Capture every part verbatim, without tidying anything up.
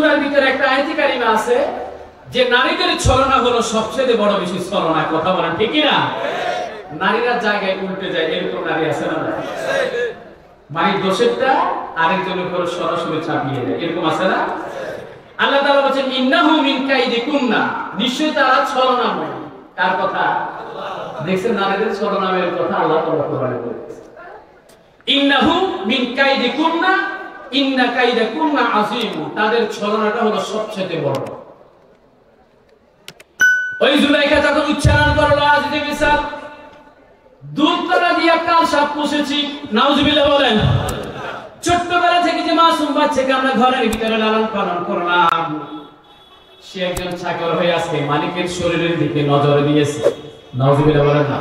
চূড়ার ভিতরে একটা আয়াতে কারিমা আছে যে নারীদের ছলনা হলো সবচেয়ে বড় বিশেষ ছলনা, কথা বলেন ঠিক কি না? নারীরা জায়গায় উল্টে যায়, এরকম নারী আছে না? মায়ের দোষেরটা আরেকজনের উপর সরাসরি চাপিয়ে দেয়, এরকম আছে না? আল্লাহ তাআলা বলেন ইন্নাহু মিন কাইদিকুন্না, নিশ্চয়ই তারা ছলনা করে। কার কথা? দেখছেন নারীদের ছলনামের কথা আল্লাহ তাআলা কোরআনে বলেছে ইন্নাহু মিন কাইদিকুন্না ইন্না কাইদাকুন্না আযীম, তাদের ছলনাটা হলো সবচেয়ে বড়। ওই জুলাইখা যখন উচ্চারণ করলো আজ দি মিসাল দুধতলা দিয়া কাল সাপ পুষেছি, নাউজুবিল্লাহ বলেন। ছোট্টবেলা থেকে যে মাসুম বাচ্চাকে আমরা ঘরের ভিতরে লালন পালন করলাম, সে একজন ছাগল হয়ে আজকে মালিকের শরীরের দিকে নজর দিয়েছে, নাউজুবিল্লাহ বলেন না?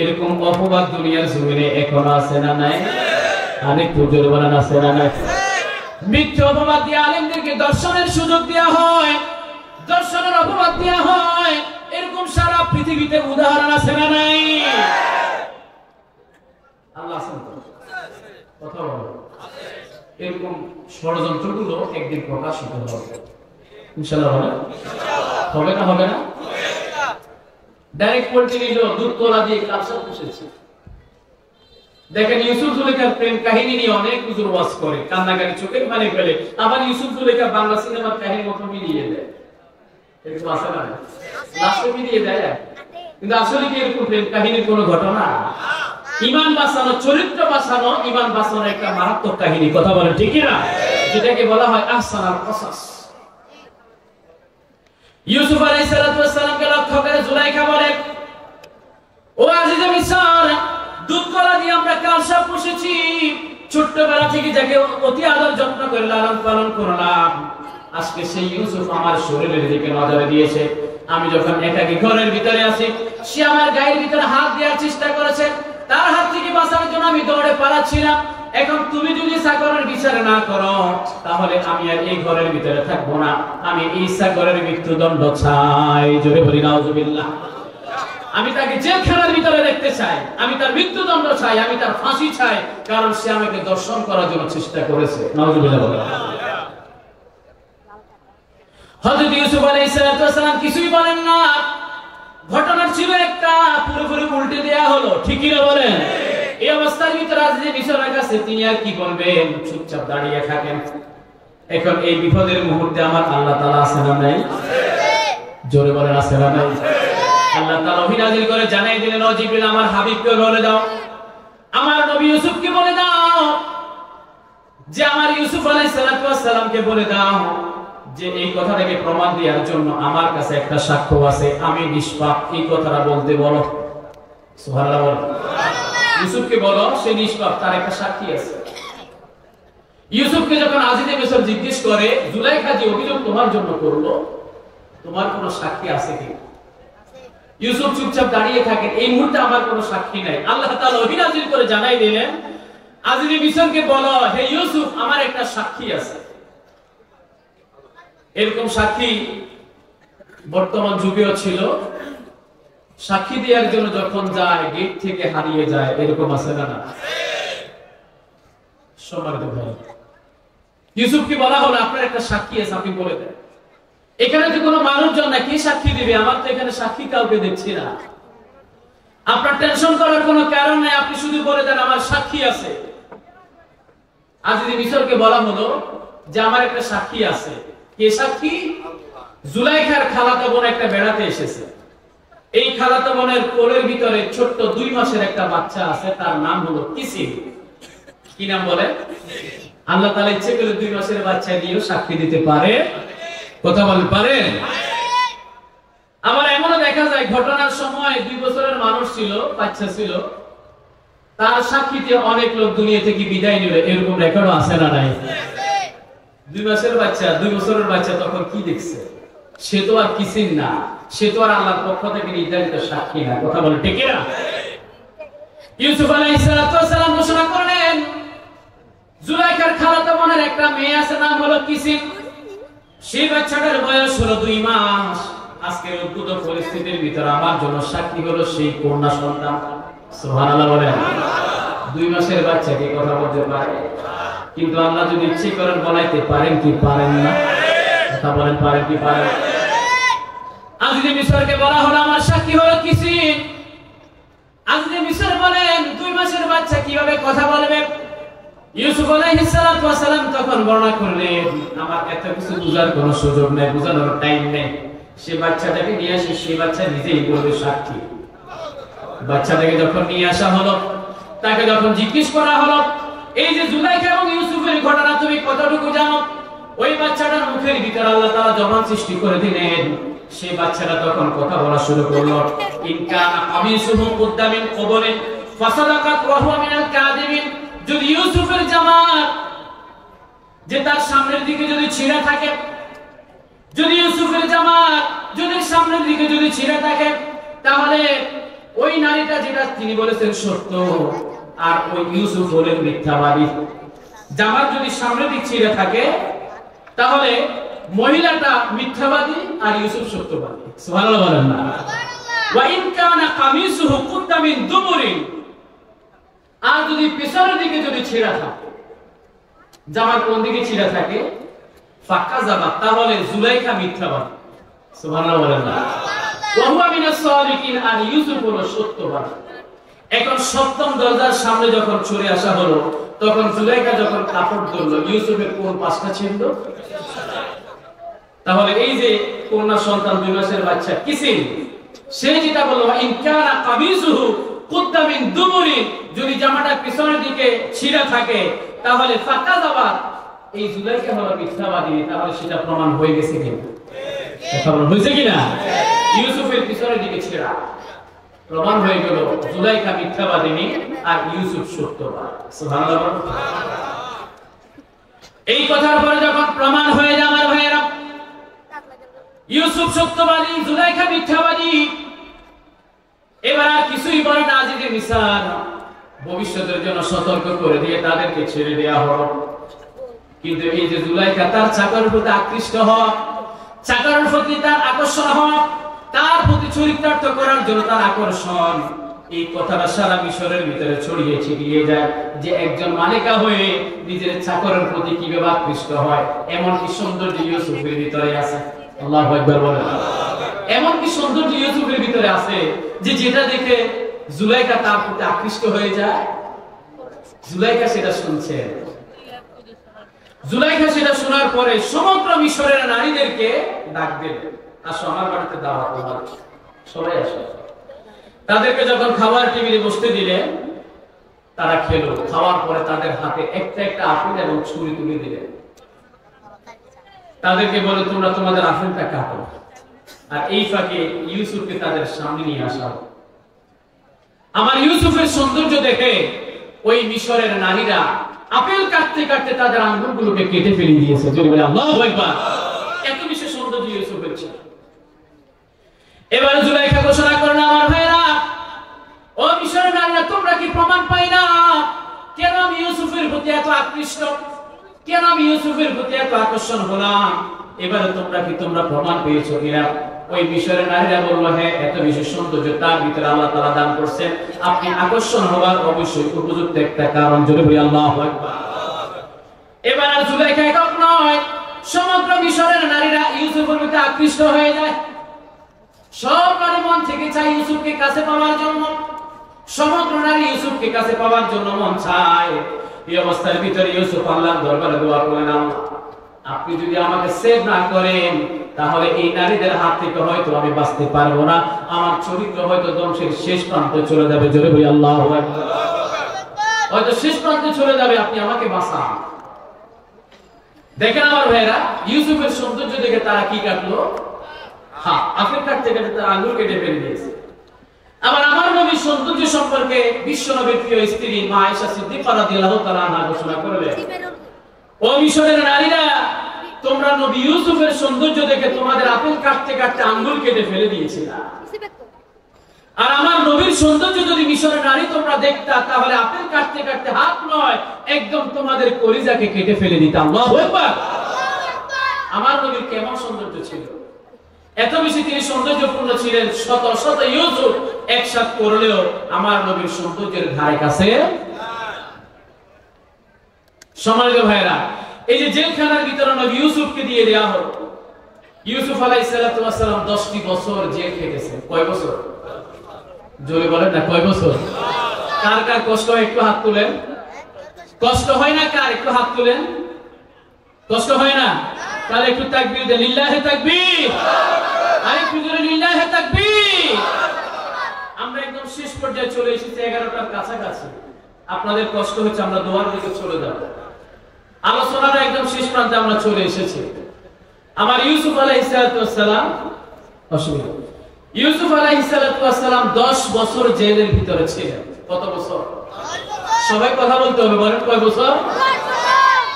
এরকম অপবাদ দুনিয়ার জমিনে এখনো আছে না নাই? অনেক পুজোর বানান আছে না নাই? মিথ্যা অপবাদ দিয়ে আলেমদেরকে দর্শনের সুযোগ দেওয়া হয়, দর্শনের অপবাদ দেওয়া হয়, এরকম সারা পৃথিবীতে উদাহরণ আছে না নাই? আল্লাহ কথা বলো, এরকম ষড়যন্ত্র গুলো একদিন প্রকাশিত হবে ইনশাআল্লাহ। হবে না? হবে না? ডাইরেক্ট পোল্ট্রি নিল, দুধ তোলা দিয়ে কাপসা পুষেছে। দেখেন ইউসুফ জুলেখার প্রেম কাহিনী নিয়ে অনেক হুজুর ওয়াজ করে, কান্নাকাটি চোখের পানি ফেলে, আবার ইউসুফ জুলেখা বাংলা সিনেমার কাহিনীর মতো মিলিয়ে দেয়, এরকম আছে না? লাস্টে মিলিয়ে দেয়, কিন্তু আসলে কি এরকম প্রেম কাহিনীর কোনো ঘটনা? ইমান বাঁচানো, চরিত্র বাঁচানো, ইমান বাঁচানো একটা মারাত্মক কাহিনী, কথা বলেন ঠিক না? যেটাকে বলা হয় আহসানুল কসাস। ইউসুফ আলাইহিস সালামকে লক্ষ্য করে জুলাইখা বলে, ও আজিজে মিসর, দুধকলা দিয়ে আমরা কালসাপ পুষেছি, ছোট্টবেলা থেকে যাকে অতি আদর যত্ন করে লালন পালন করলাম, আজকে সেই ইউসুফ আমার শরীরের দিকে নজর দিয়েছে। আমি যখন একাকী ঘরের ভিতরে আছি, সে আমার গায়ের ভিতরে হাত দেওয়ার চেষ্টা করেছে, তার হাত থেকে বাঁচার জন্য আমি দৌড়ে পালাচ্ছিলাম। এখন তুমি যদি সাগরের বিচার না করো, তাহলে আমি আর এই ঘরের ভিতরে থাকবো না, আমি এই সাগরের মৃত্যুদণ্ড চাই। জোরে বলি নাউজুবিল্লাহ। আমি তাকে জেলখানার ভিতরে দেখতে চাই, আমি তার মৃত্যুদণ্ড চাই, আমি তার ফাঁসি চাই, কারণ সে আমাকে দর্শন করার জন্য চেষ্টা করেছে। হযরত ইউসুফ আলাইহিস সালাম কিছুই বলেন না, ঘটনা ছিল একটা, পুরোপুরি উল্টে দেয়া হলো, ঠিকই না বলেন? এই অবস্থার ভিতরে আজিজে মিসরের কাছে তিনি আর কি বলবেন, চুপচাপ দাঁড়িয়ে থাকেন। এখন এই বিপদের মুহূর্তে আমার আল্লাহ তাআলা আছেন না নাই? জোরে বলেন আছেন না নাই? আল্লাহ তাআলা ওহী নাযিল করে জানাই দিলেন, ও জিবরিল, আমার হাবিবকে বলে দাও, আমার নবী ইউসুফকে বলে দাও যে আমার ইউসুফ আলাইহিস সালামকে বলে দাও যে এই কথাটাকে প্রমাণ দেওয়ার জন্য আমার কাছে একটা সাক্ষ্য আছে, আমি নিষ্পাপ, এই কথাটা বলতে বলো। সুবহানাল্লাহ বলো, ইউসুফকে বলো সে নিষ্পাপ, তার একটা সাক্ষী আছে। ইউসুফকে যখন আজিজে মিসর জিজ্ঞেস করে, জুলাইখা যে অভিযোগ তোমার জন্য করলো, তোমার কোনো সাক্ষী আছে কি? ইউসুফ চুপচাপ দাঁড়িয়ে থাকেন, এই মুহূর্তে আমার কোনো সাক্ষী নাই। আল্লাহ তাআলা ওহী নাযিল করে জানাই দিলেন, আজিজে মিসরকে বলো, হে ইউসুফ, আমার একটা সাক্ষী আছে। এরকম সাক্ষী বর্তমান যুগেও ছিল, সাক্ষী দেওয়ার জন্য যখন যায় গেট থেকে হারিয়ে যায়, এরকম আছে না? সম্মানিত ভাই, ইউসুফকে বলা হলো আপনার একটা সাক্ষী আছে, আপনি বলে দেন। এখানে তো কোনো মানুষজন না, কি সাক্ষী দিবে? আমার তো এখানে সাক্ষী কাউকে দেখছি না। আপনার টেনশন করার কোনো কারণ নাই, আপনি শুধু বলে দেন আমার সাক্ষী আছে। আজিজে মিসরকে বলা হলো যে আমার একটা সাক্ষী আছে। কে সাক্ষী? জুলাইখার খালাতো বোন একটা বেড়াতে এসেছে, এই খালাতো বোনের কোলের ভিতরে ছোট্ট দুই মাসের একটা বাচ্চা আছে, তার নাম হলো কিসিম। কি নাম বলে? আল্লাহ তাআলা ইচ্ছে করে দুই মাসের বাচ্চা দিয়েও সাক্ষী দিতে পারে, কথা বলতে পারে। আবার এমনও দেখা যায় ঘটনার সময় দুই বছরের মানুষ ছিল, বাচ্চা ছিল, তার সাক্ষীতে অনেক লোক দুনিয়া থেকে বিদায় নেবে, এরকম রেকর্ডও আছে না নাই? দুই মাসের বাচ্চা, দুই বছরের বাচ্চা তখন কি দেখছে? সে তো আর কিছুই না, সে তো আর আল্লাহর পক্ষ থেকে নির্ধারিত সাক্ষী না, কথা বলে ঠিক না? ইউসুফ আলাইহিস সালাম ঘোষণা করলেন, জুলাইখার খালাতো বোনের একটা মেয়ে আছে, নাম হলো কিসিম, সেই বাচ্চাটার বয়স হলো দুই মাস। আজকের উদ্ভূত পরিস্থিতির ভিতরে আমার জন্য সাক্ষী হলো সেই কন্যা সন্তান। সুবহানাল্লাহ বলেন। দুই মাসের বাচ্চা কি কথা বলতে পারে? কিন্তু আল্লাহ যদি ইচ্ছে করেন বলাইতে পারেন কি পারেন না? কথা বলেন পারেন কি পারেন? আজকে মিশরকে বলা হলো আমার সাক্ষী হলো কিছি। আজকে মিশর বলেন দুই মাসের বাচ্চা কিভাবে কথা বলবে? ইউসুফ আলাইহিস সালাতু ওয়াস সালাম তখন বর্ণনা করলেন আমার এত কিছু বুঝার কোনো সুযোগ নেই, বুঝানোর টাইম নেই। সে বাচ্চাটাকে নিয়ে আসে, সেই বাচ্চা নিজেই বলবে সাক্ষী। বাচ্চাটাকে যখন নিয়ে আসা হলো, তাকে যখন জিজ্ঞেস করা হলো এই যে জুলাইখা এবং ইউসুফের ঘটনা তুমি কতটুকু জানো, ওই বাচ্চাটার মুখের ভিতর আল্লাহ তাআলা যখন সৃষ্টি করে দিলেন সেই বাচ্চাটা তখন কথা বলা শুরু করলো। ইনকানা আমিসুহু কুদ্দামিন কবরে ফাসাদাকাত ওয়া হুয়া মিনাল কাযিবিন। যদি ইউসুফের জামা যে তার সামনের দিকে যদি ছিঁড়া থাকে, যদি ইউসুফের জামা যদি সামনের দিকে যদি ছিঁড়া থাকে, তাহলে ওই নারীটা যেটা তিনি বলেছেন সত্য, আর ওই ইউসুফ হলেন মিথ্যাবাদী। জামার যদি সামনের দিক ছিঁড়া থাকে তাহলে মহিলাটা মিথ্যাবাদী আর ইউসুফ সত্যবাদী। সুবহানাল্লাহ বলেন না? ওয়া ইন কানা কামিসুহু কুদ্দা মিন দুবুরিন। আর যদি পিছনের দিকে যদি ছিঁড়া থাকে, জামার কোন দিকে ছিঁড়া থাকে ফাঁকা জামা, তাহলে জুলাইখা মিথ্যাবাদী। সুবহানাল্লাহ বলেন না? ওয়া হুয়া মিনাস সাদিকিন। আর ইউসুফ হলো সত্যবাদী। এখন সপ্তম দরজার সামনে যখন চলে আসা হলো, তখন জুলাইখা যখন কাপড় ধরলো ইউসুফের কোন পাশটা ছিঁড়লো? তাহলে এই যে কন্যা সন্তান দুই মাসের বাচ্চা কিসিন, সে যেটা বললো ইনকানা কামিসুহু কুদ্দা মিন দুবুরিন, যদি জামাটা পিছনের দিকে ছিঁড়া থাকে তাহলে ফাঁকা জামা, এই জুলাইখা হলো মিথ্যাবাদী। তাহলে সেটা প্রমাণ হয়ে গেছে কিনা? প্রমাণ হয়েছে কিনা? ইউসুফের পিছনের দিকে ছিঁড়া প্রমাণ হয়ে গেল জুলাইখা মিথ্যাবাদিনী আর ইউসুফ সত্যবাদী। সুবহানাল্লাহ। এই কথার পরে যখন প্রমাণ হয়ে যায় আমার ভাইয়েরা ইউসুফ সত্যবাদী, জুলাইখা মিথ্যাবাদী, এবার আর কিছুই বলে না। আজকে মিশর ভবিষ্যতের জন্য সতর্ক করে দিয়ে তাদেরকে ছেড়ে দেয়া হলো। কিন্তু এই যে জুলাইখা তার চাকরের প্রতি আকৃষ্ট হওয়া, চাকরের প্রতি তার আকর্ষণ হওয়া, তার প্রতি চরিতার্থ করার জন্য তার আকর্ষণ, এই কথাটা সারা মিশরের ভিতরে ছড়িয়ে ছিটিয়ে যায় যে একজন মালিকা হয়ে নিজের চাকরের প্রতি কিভাবে আকৃষ্ট হয়। এমন কি সৌন্দর্য ইউসুফের ভিতরে আছে? আল্লাহু আকবার বলেন। এমন কি সৌন্দর্য ইউসুফের ভিতরে আছে যে যেটা দেখে জুলাইখা তার প্রতি আকৃষ্ট হয়ে যায়। জুলাইখা সেটা শুনছে, জুলাইখা সেটা শোনার পরে সমগ্র মিশরের নারীদেরকে ডাক দেন, আসো আমার বাড়িতে দাওয়াত দাও, সবাই আসো। তাদেরকে যখন খাবার টেবিলে বসতে দিলেন, তারা খেলো। খাওয়ার পরে তাদের হাতে একটা একটা আপেল এবং ছুরি তুলে দিলেন। তাদেরকে বলে তোমরা তোমাদের আপেলটা কাটো, আর এই ফাঁকে ইউসুফকে তাদের সামনে নিয়ে আসা। আমার ইউসুফের সৌন্দর্য দেখে ওই মিশরের নারীরা আপেল কাটতে কাটতে তাদের আঙ্গুলগুলোকে কেটে ফেলে দিয়েছে। আল্লাহু আকবার। এত বিশেষ সৌন্দর্য ইউসুফের ছিল। এবার জুলাইখা ঘোষণা করল আমার ভাইরা ও মিশরের নারীরা, তোমরা কি প্রমাণ পাইনা কেন আমি ইউসুফের প্রতি এত আকৃষ্ট, কেন আমি ইউসুফের প্রতি এত আকর্ষণ হলাম? এবারে তোমরা কি তোমরা প্রমাণ পেয়েছো কিনা? ওই মিশরের নারীরা বলল হ্যাঁ, এত বিশেষ সৌন্দর্য তার ভিতরে আল্লাহ তাআলা দান করছেন, আপনি আকর্ষণ হওয়ার অবশ্যই উপযুক্ত একটা কারণ। জোরে বলি আল্লাহু আকবার। এবার আর জুলাইখা একক নয়, সমগ্র মিশরের নারীরা ইউসুফের প্রতি আকৃষ্ট হয়ে যায়। সব নারী মন থেকে চায় ইউসুফকে কাছে পাওয়ার জন্য, সমগ্র নারী ইউসুফকে কাছে পাওয়ার জন্য মন চায়। এই অবস্থার ভিতরে ইউসুফ আল্লাহর দরবারে দোয়া করলেন, আপনি যদি আমাকে সেভ না করেন তাহলে এই নারীদের হাত থেকে হয়তো আমি বাঁচতে পারবো না, আমার চরিত্র হয়তো ধ্বংসের শেষ প্রান্তে চলে যাবে। জোরে বলি আল্লাহু আকবার। হয়তো শেষ প্রান্তে চলে যাবে, আপনি আমাকে বাঁচান। দেখেন আমার ভাইরা, ইউসুফের সৌন্দর্য দেখে তারা কি কাটলো? হ্যাঁ, আপনি কাটতে কাটতে তার আঙ্গুল কেটে ফেলে দিয়েছে। আবার আমার নবীর সৌন্দর্য সম্পর্কে বিশ্ব নবীর প্রিয় স্ত্রী মা আয়েশা সিদ্দিকা রাদিয়াল্লাহু তাআলা আনহা ঘোষণা করলেন, ও মিশরের নারীরা, তোমরা নবী ইউসুফের সৌন্দর্য দেখে তোমাদের আপেল কাটতে কাটতে আঙ্গুল কেটে ফেলে দিয়েছিলা, আর আমার নবীর সৌন্দর্য যদি মিশরের নারী তোমরা দেখতা তাহলে আপেল কাটতে কাটতে হাত নয় একদম তোমাদের কলিজাকে কেটে ফেলে দিতাম। আল্লাহু আকবার। আমার নবীর কেমন সৌন্দর্য ছিল! এত বেশি তিনি সৌন্দর্যপূর্ণ ছিলেন, শত শত ইউসুফ একসাথ করলেও আমার নবীর সৌন্দর্যের ধারে কাছে। সম্মানিত ভাইরা, এই যে জেলখানার বিতরণ ইউসুফকে দিয়ে দেয়া হলো, ইউসুফ আলাইহিস সালাতু ওয়াস সালাম দশটি বছর জেল খেটেছেন। কয় বছর? জোরে বলেন না, কয় বছর? কার কার কষ্ট হয় একটু হাত তুলেন। কষ্ট হয় না কার? একটু হাত তুলেন। কষ্ট হয় না? তাহলে একটু তাকবীর দেন, লিল্লাহি তাকবীর। আরেকটু জোরে লিল্লাহি তাকবীর। আমরা একদম শেষ পর্যায়ে চলে এসেছি, এগারোটার কাছাকাছি। আপনাদের কষ্ট হচ্ছে, আমরা দোয়ার দিকে চলে যাব। আলোচনার একদম শেষ প্রান্তে আমরা চলে এসেছি। আমার ইউসুফ আলাইহিস সালাতু ওয়াস সালাম অসুবিধা ইউসুফ আলাইহিস সালাতু ওয়াস সালাম দশ বছর জেলের ভিতরে ছিলেন। কত বছর? সবাই কথা বলতে হবে, বলেন কয় বছর?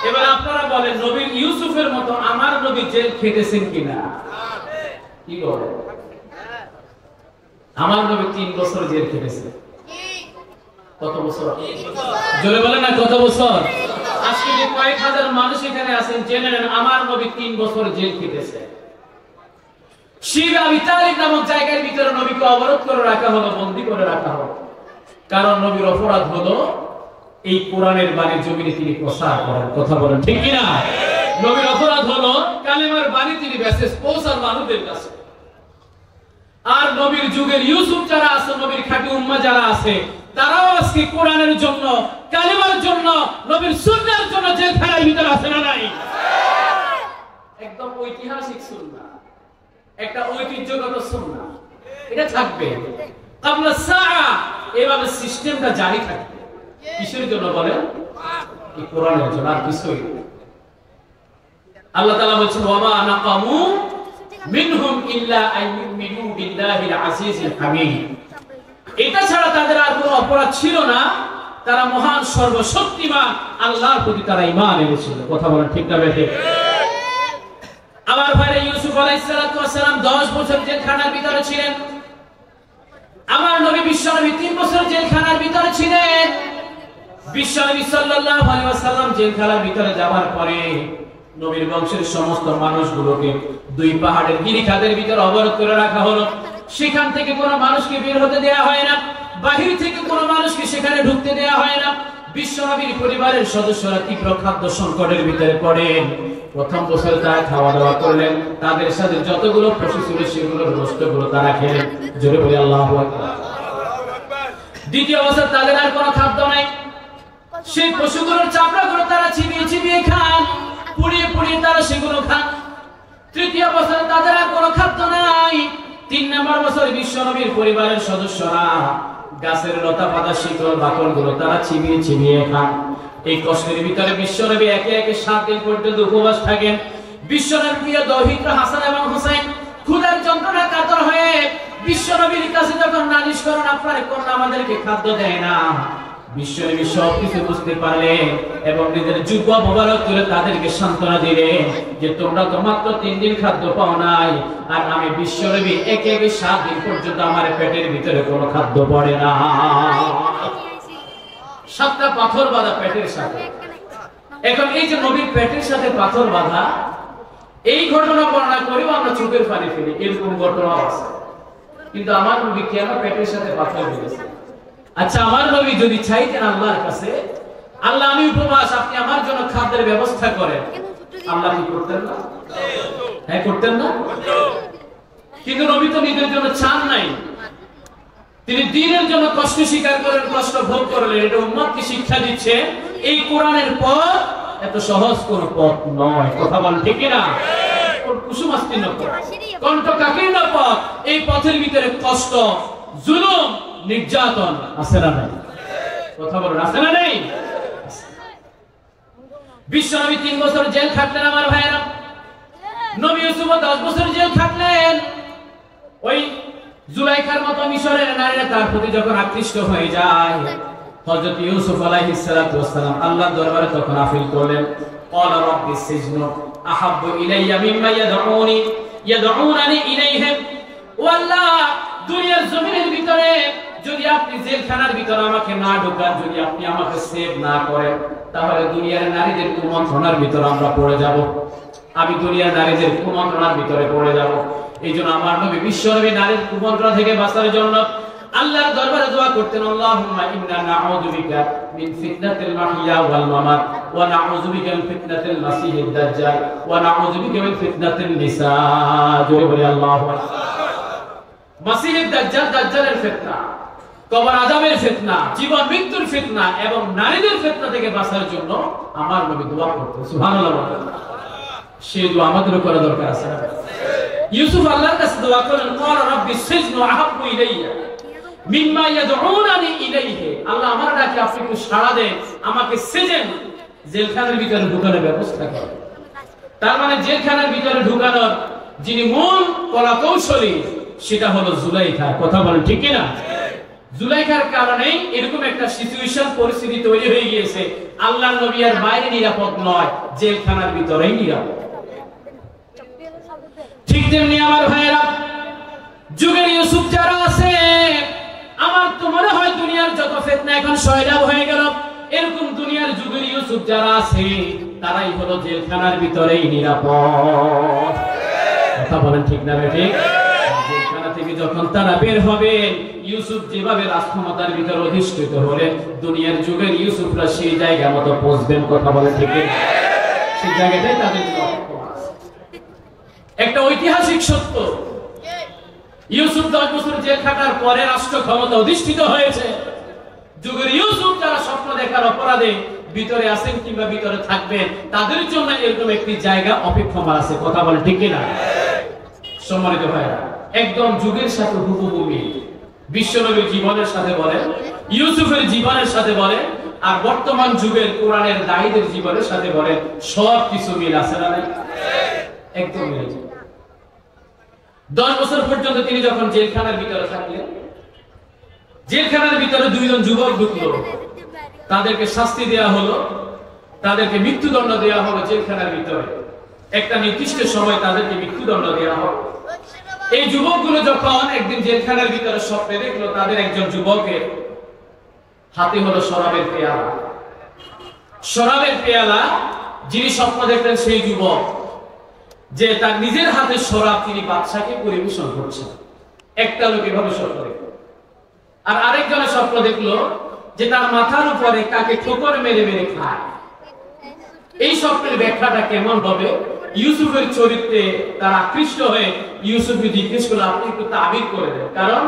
এবার আপনারা বলেন, নবী ইউসুফের মতো আমার নবী জেল খেটেছেন কিনা? কি বলেন? আমার নবী তিন বছর জেল খেটেছেন। কত বছর? জোরে বলেন না, কত বছর? আজকে যে কয়েক হাজার মানুষ এখানে আছেন, জেনে নেন আমার নবী তিন বছর জেল খেটেছেন। শিব আবি তালিব নামক জায়গার ভিতরে নবীকে অবরোধ করে রাখা হলো, বন্দী করে রাখা হলো। কারণ নবীর অপরাধ হলো এই কোরআনের বাণী জমিনে তিনি প্রচার করেন। কথা বলেন ঠিক কিনা? নবীর অপরাধ হলো কালেমার বাণী তিনি মেসেজ পৌঁছান মানুষদের কাছে। আর নবীর যুগের ইউসুফ যারা আছে, নবীর খাঁটি উম্মাহ যারা আছে, তারাও আজকে কোরআনের জন্য, কালেমার জন্য, নবীর সুন্নাহর জন্য জেলখানার ভিতরে আছে না নাই? একদম ঐতিহাসিক সুন্নাহ, একটা ঐতিহ্যগত সুন্নাহ, এটা থাকবে। আমরা সারা এভাবে সিস্টেমটা জারি থাকবে। কিসের জন্য বলেন? এই কোরআনের জন্য, আর কিছুই না। আল্লাহ তাআলা বলছেন, ওয়া মা নাকামু মিনহুম ইল্লা আইয়ুমিনু বিল্লাহিল আজিজিল হামিদ। এটা ছাড়া তাদের আর কোনো অপরাধ ছিল না। তারা মহান সর্বশক্তিমান আল্লাহর প্রতি তারা ঈমান এনেছিল। কথা বলেন ঠিক না বেঠিক? আমার ভাইরা, ইউসুফ আলাইহিস সালাতু ওয়াস সালাম দশ বছর জেলখানার ভিতরে ছিলেন। আমার নবী বিশ্বনবী তিন বছর জেলখানার ভিতরে ছিলেন। বিশ্বনবী সাল্লাল্লাহু আলাইহি ওয়াসাল্লাম জেলখানার ভিতরে যাওয়ার পরে নবীর বংশের সমস্ত মানুষগুলোকে দুই পাহাড়ের গিরিখাদের ভিতরে অবরোধ করে রাখা হলো। সেখান থেকে কোনো মানুষকে বের হতে দেয়া হয় না, বাহির থেকে কোনো মানুষকে সেখানে ঢুকতে দেয়া হয় না। বিশ্বনবীর পরিবারের সদস্যরা তীব্র খাদ্য সংকটের ভিতরে পড়েন। প্রথম বছর তারা খাওয়া দাওয়া করলেন, তাদের সাথে যতগুলো পশু ছিল সেগুলোর গোশতগুলো তারা খেলেন। জোরে বলি আল্লাহু আকবার। দ্বিতীয় বছর তাদের আর কোনো খাদ্য নাই, সেই পশুগুলোর চামড়াগুলো তারা চিবিয়ে চিবিয়ে খান, পুড়িয়ে পুড়িয়ে তারা সেগুলো খান। তৃতীয় বছর তাদের আর কোনো খাদ্য নাই। তিন নম্বর বছর বিশ্বনবীর পরিবারের সদস্যরা গাছের লতা পাতা শিকড় বাকলগুলো তারা চিবিয়ে চিবিয়ে খান। এই কষ্টের ভিতরে বিশ্বনবী একে একে সাত দিন পর্যন্ত উপবাস থাকেন। বিশ্বনবীর প্রিয় দৌহিত্র হাসান এবং হুসাইন ক্ষুধার যন্ত্রণা কাতর হয়ে বিশ্বনবীর কাছে যখন নালিশ করেন, আপনার কন্যা আমাদেরকে খাদ্য দেয় না, বিশ্বনবী সব কিছু বুঝতে পারলেন এবং নিজের যুগ্ম মোবারক তুলে তাদেরকে সান্ত্বনা দিলেন যে তোমরা তো মাত্র তিন দিন খাদ্য পাও নাই, আর আমি বিশ্বনবী একে একে সাত দিন পর্যন্ত আমার পেটের ভিতরে কোনো খাদ্য পড়ে না। সাতটা পাথর বাঁধা পেটের সাথে। এখন এই যে নবীর পেটের সাথে পাথর বাঁধা, এই ঘটনা বর্ণনা করেও আমরা চোখের পানি ফেলি, এরকম ঘটনা আছে। কিন্তু আমার নবী কেন পেটের সাথে পাথর বেঁধেছে? আচ্ছা, আমার নবী যদি চাইতেন আল্লাহর কাছে, আল্লাহ আমি উপবাস, আপনি আমার জন্য খাদ্যের ব্যবস্থা করেন, আল্লাহ কি করতেন না? হ্যাঁ, করতেন না। কিন্তু নবী তো নিজের জন্য চান নাই, তিনি দ্বীনের জন্য কষ্ট স্বীকার করেন, কষ্ট ভোগ করলেন। এটা উম্মতকে শিক্ষা দিচ্ছে এই কোরআনের পথ এত সহজ কোন পথ নয়। কথা বল ঠিক না? কুসুমাস্তীর্ণ পথ, কণ্ঠকাকীর্ণ পথ। এই পথের ভিতরে কষ্ট, জুলুম, নির্যাতন আছে না নাই? কথা বলেন আছে না নাই? বিশ্বনবী তিন বছর জেল খাটলেন। আমার ভাইয়েরা, নবী ইউসুফ দশ বছর জেল খাটলেন। ওই জুলাইখার মতো মিশরের নারীরা তার প্রতি যখন আকৃষ্ট হয়ে যায়, হযরত ইউসুফ আলাইহিস সালাতু ওয়াস সালাম আল্লাহর দরবারে তখন আপিল করলেন, ক্বালা রাব্বি সিজনু আহাব্বু ইলাইয়া মিম্মা ইয়াদউনি ইয়াদউনানি ইলাইহি। ও আল্লাহ, দুনিয়ার জমিনের ভিতরে যদি আপনি জেলখানার ভিতরে আমাকে না ঢোকান, যদি আপনি আমাকে সেভ না করেন, তাহলে দুনিয়ার নারীদের কুমন্ত্রণার ভিতরে আমরা পড়ে যাব। আমি দুনিয়ার নারীদের কুমন্ত্রণার ভিতরে পড়ে যাব। এইজন্য আমার নবী বিশ্বনবী নারীর কুমন্ত্রণা থেকে বাঁচার জন্য আল্লাহর দরবারে দোয়া করতেন, আল্লাহুম্মা ইন্না নাউযু বিকা মিন ফিতনাতিল মাহইয়া ওয়াল মামাত ونعوذ بك من فتنة المسيح الدجال ونعوذ بك من فتنة النساء جوبري الله مسيح الدجال دجال الفتنة কবর আযাবের ফিতনা জীবন মৃত্যুর ফিতনা এবং নারীদের ফিতনা থেকে বাঁচার জন্য আমার নবী দোয়া করতেন সুবহানাল্লাহ সেই দোয়া আমাদের করা দরকার আছে না ইউসুফ আল্লাহর কাছে দোয়া করেন ক্বাল রাব্বি সিজনু আহাব্বু ইলাইয়া মিম্মা ইয়াদউনানি ইলাইহি আল্লাহ আমার ডাকে আপনি একটু সাড়া দেন আমাকে সিজন জেলখানার ভিতরে ঢোকানোর ব্যবস্থা করেন তার মানে জেলখানার ভিতরে ঢোকানোর যিনি মূল কলাকৌশলী সেটা হলো জুলাইখা কথা বলেন ঠিক কি না জুলাইখার কারণে এরকম একটা সিচুয়েশন পরিস্থিতি তৈরি হয়ে গিয়েছে আল্লাহর নবী আর বাইরে নিরাপদ নয় জেলখানার ভিতরেই নিরাপদ ঠিক তেমনি আমার ভাইরা যুগের ইউসুফ যারা আছে আমার তো মনে হয় দুনিয়ার যত ফিতনা এখন সয়লাব হয়ে গেল এরকম দুনিয়ার যুগের ইউসুফ যারা আছে তারাই হলো জেলখানার ভিতরেই নিরাপদ কথা বলেন ঠিক না বেটি জেলখানা থেকে যখন তারা বের হবে ইউসুফ যেভাবে রাজক্ষমতার ভিতর অধিষ্ঠিত হলেন দুনিয়ার যুগের ইউসুফরা সেই জায়গা মতো পৌঁছবেন কথা বলে থেকে সেই জায়গাটাই তাদের একটা ঐতিহাসিক সত্য ইউসুফ দশ বছর জেল খাটার পরে রাষ্ট্র ক্ষমতা অধিষ্ঠিত হয়েছে যুগের ইউসুফ যারা স্বপ্ন দেখার অপরাধে ভিতরে আছেন কিংবা ভিতরে থাকবেন তাদের জন্য এরকম একটি জায়গা অপেক্ষমান আছে কথা বলে ঠিক কিনা সম্মানিত ভাইরা একদম যুগের সাথে হুবহুবি বিশ্বনবীর জীবনের সাথে বলে ইউসুফের জীবনের সাথে বলে আর বর্তমান যুগের কোরআনের দায়ীদের জীবনের সাথে বলে সব কিছু মিল আছে না একদম মিল দশ বছর পর্যন্ত তিনি যখন জেলখানার ভিতরে থাকলেন জেলখানার ভিতরে দুইজন যুবক ঢুকলো তাদেরকে শাস্তি দেয়া হলো তাদেরকে মৃত্যুদণ্ড দেয়া হলো জেলখানার ভিতরে একটা নির্দিষ্ট সময় তাদেরকে মৃত্যুদণ্ড দেয়া হলো এই যুবকগুলো যখন একদিন জেলখানার ভিতরে স্বপ্নে দেখলো তাদের একজন যুবকের হাতে হলো শরাবের পেয়ালা শরাবের পেয়ালা যিনি স্বপ্ন দেখলেন সেই যুবক যে তার নিজের হাতে শরাব তিনি বাদশাকে পরিবেশন করছেন একটা লোক এভাবে স্বপ্ন দেখলো আর আরেকজনের স্বপ্ন দেখলো যে তার মাথার উপরে কাকে ঠোকর মেরে মেরে খায় এই স্বপ্নের ব্যাখ্যাটা কেমন হবে ইউসুফের চরিত্রে তার আকৃষ্ট হয়ে ইউসুফকে জিজ্ঞেস করলো আপনি একটু তাবির করে দেন কারণ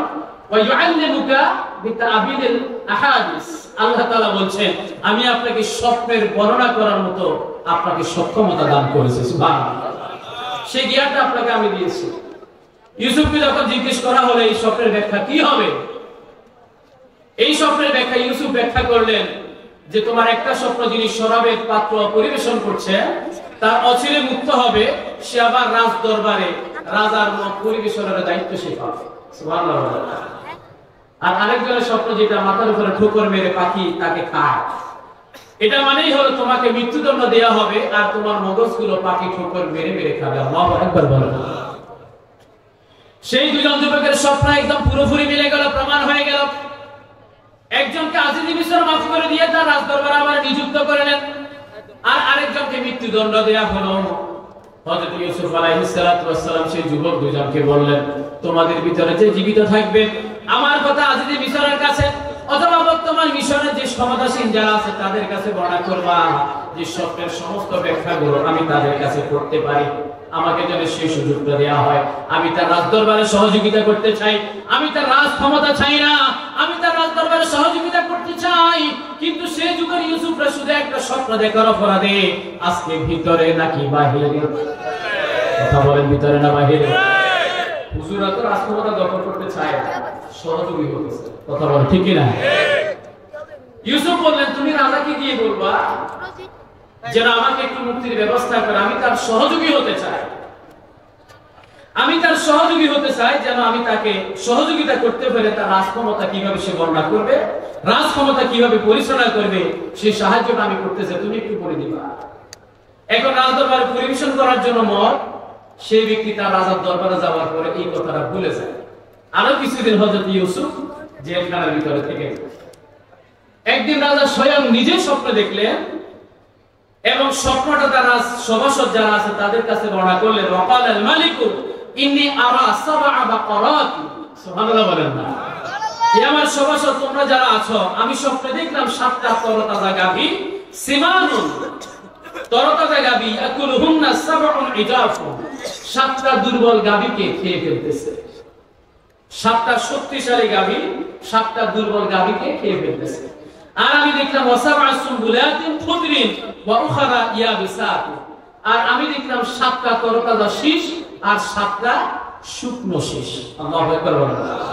ওয়ায়ুআল্লিমুকা বিতাবিলিল আহাদিস আল্লাহ তাআলা বলেন আমি আপনাকে স্বপ্নের বর্ণনা করার মতো আপনাকে সক্ষমতা দান করেছি সুবহানাল্লাহ সেই জ্ঞানটা আপনাকে আমি দিয়েছি ইউসুফকে যখন জিজ্ঞেস করা হলো এই স্বপ্নের ব্যাখ্যা কি হবে এই স্বপ্নের ব্যাখ্যা ইউসুফ ব্যাখ্যা করলেন যে তোমার একটা স্বপ্ন যিনি শরাবের পাত্র পরিবেশন করছে তার অচিরে মুক্ত হবে সে আবার রাজ দরবারে রাজার মত পরিবেশনের দায়িত্ব সে পাবে সুবহানাল্লাহ আর আরেকজনের স্বপ্ন যেটা মাথার উপরে ঠোকর মেরে পাখি তাকে খায় এটা মানেই হলো তোমাকে মৃত্যুদণ্ড দেয়া হবে আর তোমার মগজগুলো পাখি ঠোকর মেরে মেরে খাবে আল্লাহু আকবার বলেন সেই দুজন যুবকের স্বপ্ন একদম পুরোপুরি মিলে গেল প্রমাণ হয়ে গেল একজনকে আজিজি মিশর মাফ করে দিয়ে তার রাজ দরবারে আবার নিযুক্ত করলেন আর আরেকজনকে মৃত্যুদণ্ড দেয়া হলো হযরত ইউসুফ আলাইহিস সালাতু ওয়াস সালাম সেই যুবক দুইজনকে বললেন তোমাদের ভিতরে যে জীবিত থাকবে আমার কথা আজিজি মিশরের কাছে অথবা বর্তমান মিশরের যে সমাজসীন যারা আছে তাদের কাছে বর্ণনা করবা যে সবের সমস্ত ব্যাখ্যাগুলো আমি তাদের কাছে করতে পারি আমাকে যেন সেই সুযোগটা দেয়া হয় আমি তার রাজ দরবারে সহযোগিতা করতে চাই আমি তার রাজ ক্ষমতা চাই না আমি তার রাজ দরবারে সহযোগিতা করতে চাই কিন্তু সেই যুগের ইউসুফরা শুধু একটা স্বপ্ন দেখার অপরাধে আজকে ভিতরে নাকি বাহিরে কথা বলেন ভিতরে না বাহিরে হুজুরা তো রাজ ক্ষমতা দখল করতে চায় সহযোগী হতেছে কথা বলেন ঠিক কি না ইউসুফ বললেন তুমি রাজাকে গিয়ে বলবা যারা আমাকে একটু মুক্তির ব্যবস্থা করে আমি তার সহযোগী হতে চাই আমি তার সহযোগী হতে চাই যেন আমি তাকে সহযোগিতা করতে পারে তার রাজক্ষমতা কিভাবে সে বর্ণনা করবে রাজক্ষমতা কিভাবে পরিচালনা করবে সেই সাহায্যটা আমি করতে চাই তুমি একটু করে দিবা এখন রাজ দরবারে পরিবেশন করার জন্য মত সেই ব্যক্তি তার রাজার দরবারে যাওয়ার পরে এই কথাটা ভুলে যায় আরো কিছুদিন হযরত ইউসুফ জেলখানার ভিতরে থেকে একদিন রাজা স্বয়ং নিজে স্বপ্ন দেখলেন এবং স্বপ্নটা তারা সভাসদ যারা আছে তাদের কাছে বর্ণনা করলেন ওয়াকাল আল মালিকু ইন্নী আরা সাবআ বাকারাত সুবহানাল্লাহ বলেন না হে আমার সভাসদ তোমরা যারা আছো আমি স্বপ্নে দেখলাম সাতটা তরতাজা গাভী সিমানুন তরতাজা গাবি আকুলুহুন্না সাবউন ইদাফুন, সাতটা দুর্বল গাবিকে খেয়ে ফেলতেছে। সাতটা শক্তিশালী গাবি সাতটা দুর্বল গাবিকে খেয়ে ফেলতেছে। আর আমি দেখলাম ওয়াসাবআ সুমবুলাতিন খুদরিন ওয়া উখরা ইয়াবিসাত, আর আমি দেখলাম সাতটা তরতাজা শীষ আর সাতটা শুকনো শীষ। আল্লাহু আকবার।